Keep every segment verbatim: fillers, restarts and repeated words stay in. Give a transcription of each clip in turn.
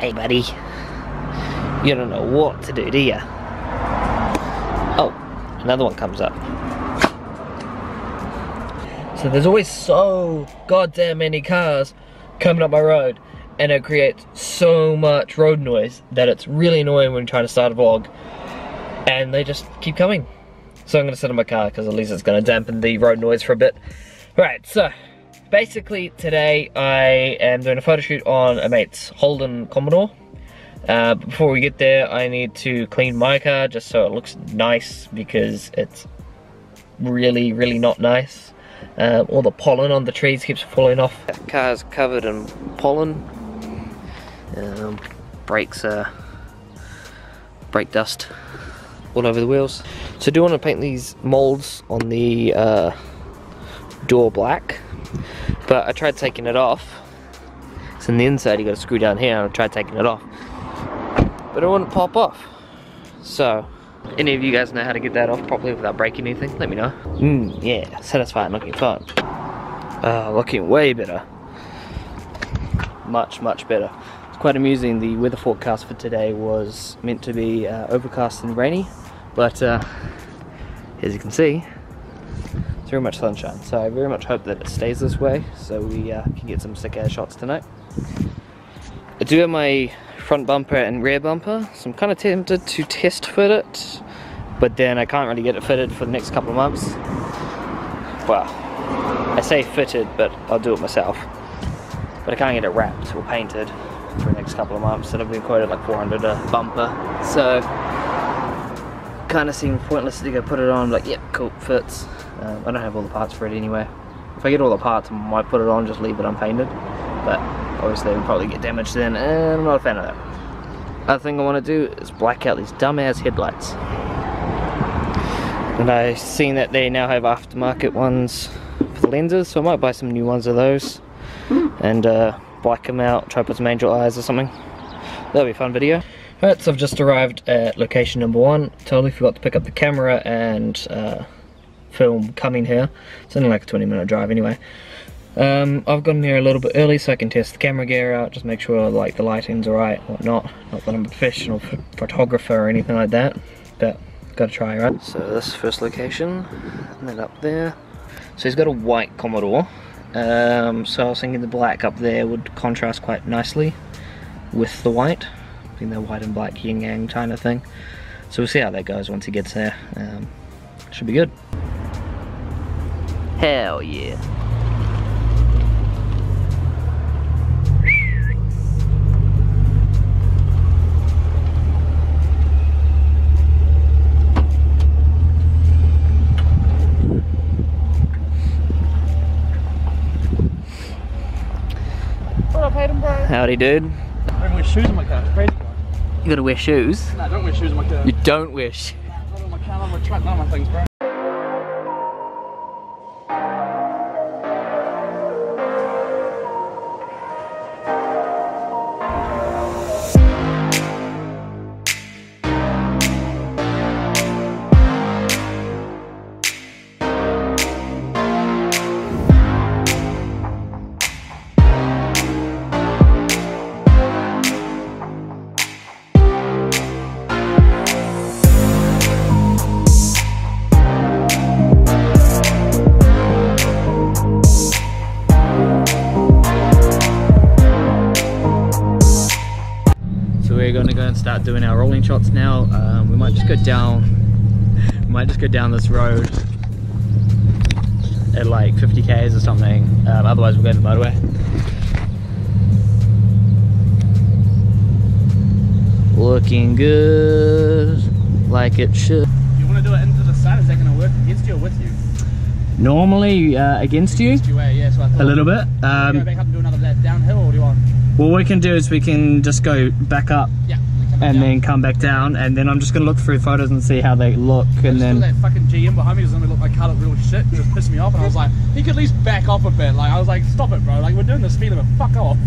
Hey buddy, you don't know what to do, do you? Oh, another one comes up. So there's always so goddamn many cars coming up my road, and it creates so much road noise that it's really annoying when you're trying to start a vlog, and they just keep coming. So I'm gonna sit in my car because at least it's gonna dampen the road noise for a bit. Right, so basically today I am doing a photo shoot on a mate's Holden Commodore. Uh, before we get there, I need to clean my car just so it looks nice, because it's really, really not nice. Uh, all the pollen on the trees keeps falling off. That car's covered in pollen. Um, brakes are brake dust all over the wheels. So I do want to paint these molds on the uh, door black, but I tried taking it off. It's on the inside, you got a screw down here, and I tried taking it off, but it wouldn't pop off. So any of you guys know how to get that off properly without breaking anything, let me know. Mmm, yeah, satisfying looking fun. Uh, looking way better. Much, much better. It's quite amusing, the weather forecast for today was meant to be uh, overcast and rainy, but uh, as you can see, it's very much sunshine. So I very much hope that it stays this way so we uh, can get some sick ass shots tonight. I do have my front bumper and rear bumper, so I'm kind of tempted to test fit it, but then I can't really get it fitted for the next couple of months. Well, I say fitted, but I'll do it myself. But I can't get it wrapped or painted for the next couple of months, and I've been quoted like four hundred a bumper, so kind of seemed pointless to go put it on. Like, yep, yeah, cool, fits. Um, I don't have all the parts for it anyway. If I get all the parts, I might put it on, just leave it unpainted, but obviously it'll probably get damaged then, and I'm not a fan of that. Other thing I want to do is black out these dumbass headlights. And I've seen that they now have aftermarket ones for the lenses, so I might buy some new ones of those and uh, black them out, try to put some angel eyes or something. That'll be a fun video. Alright, so I've just arrived at location number one. Totally forgot to pick up the camera and uh, film coming here. It's only like a twenty minute drive anyway. Um, I've gotten here a little bit early so I can test the camera gear out, just make sure like the lighting's alright, whatnot. Not that I'm a professional ph photographer or anything like that, but gotta try, right? So this first location, and then up there. So he's got a white Commodore, um, so I was thinking the black up there would contrast quite nicely with the white. I think they're white and black yin yang kind of thing. So we'll see how that goes once he gets there. Um, should be good. Hell yeah. Howdy, dude. I don't wear shoes on my car, it's crazy. You gotta wear shoes? No, I don't wear shoes on my car. You don't wear shoes? No, not on my car, not on my truck, none of my things, bro. Start doing our rolling shots now. Um, we might just go down we might just go down this road at like fifty K's or something, um, otherwise we'll go to the motorway. Looking good, like it should. You want to do it into the sun, is that going to work against you or with you? Normally uh, against you, against you uh, yeah, so I a little bit. Um, do you go back up and do another downhill, or do you want? Well, what we can do is we can just go back up. Yeah. and yeah. then come back down, and then I'm just gonna look through photos and see how they look. And I just then that fucking G M behind me was gonna look like car look real shit, and just pissed me off. And I was like, he could at least back off a bit. Like I was like, stop it, bro. Like we're doing the speed limit. Fuck off.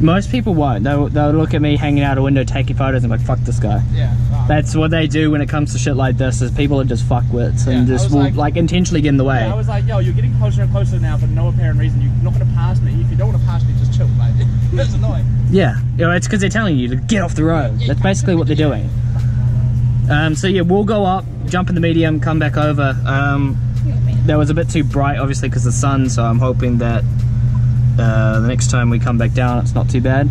Most people won't. They'll they'll look at me hanging out a window taking photos and like, fuck this guy. Yeah. Right. That's what they do when it comes to shit like this. Is people are just fuckwits and yeah, just will like, like intentionally get in the way. Yeah, I was like, yo, you're getting closer and closer now for no apparent reason. You're not gonna pass me. If you don't want to pass me, just chill. Like that's annoying. Yeah. You know, it's because they're telling you to get off the road. Yeah, that's basically what they're doing. Um, so yeah, we'll go up, jump in the medium, come back over. Um, that was a bit too bright, obviously, because of the sun. So I'm hoping that uh, the next time we come back down, it's not too bad.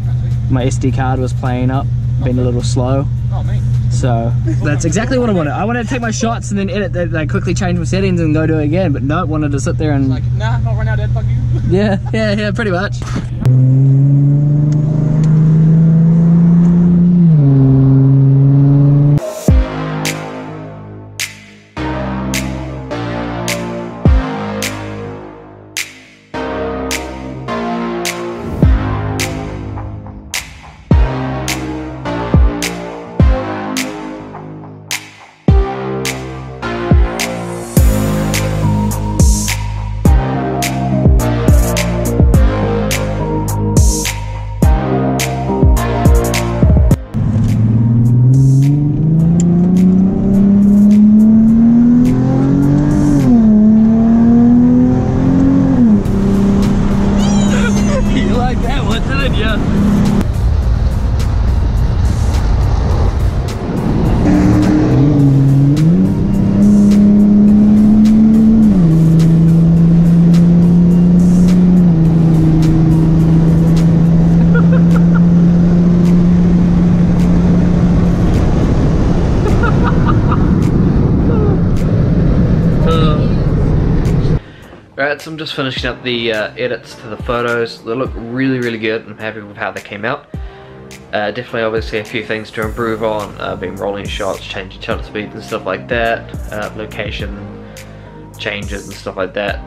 My S D card was playing up, been a little slow. Oh man. So that's exactly what I wanted. I wanted to take my shots and then edit that, like quickly change my settings and go do it again. But no, I wanted to sit there and like, nah, not right now, Dad. Fuck you. Yeah, yeah, yeah, pretty much. So I'm just finishing up the uh, edits to the photos. They look really really good. I'm happy with how they came out. Uh, definitely obviously a few things to improve on. Uh, been rolling shots, changing shutter speeds and stuff like that. Uh, location changes and stuff like that.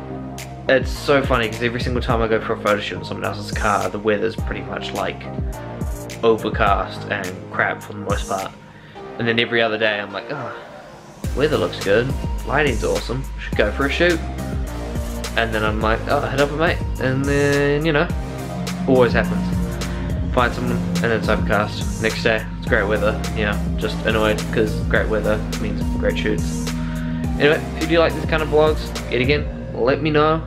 It's so funny because every single time I go for a photo shoot in someone else's car, the weather's pretty much like overcast and crap for the most part. And then every other day I'm like, oh, weather looks good, lighting's awesome, should go for a shoot. And then I'm like, oh, head up with mate. And then, you know, always happens. Find someone and it's overcast. Next day, it's great weather. You know, just annoyed because great weather means great shoots. Anyway, if you do like these kind of vlogs, yet again, let me know.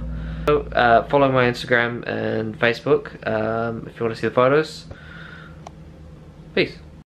Uh, follow my Instagram and Facebook um, if you want to see the photos. Peace.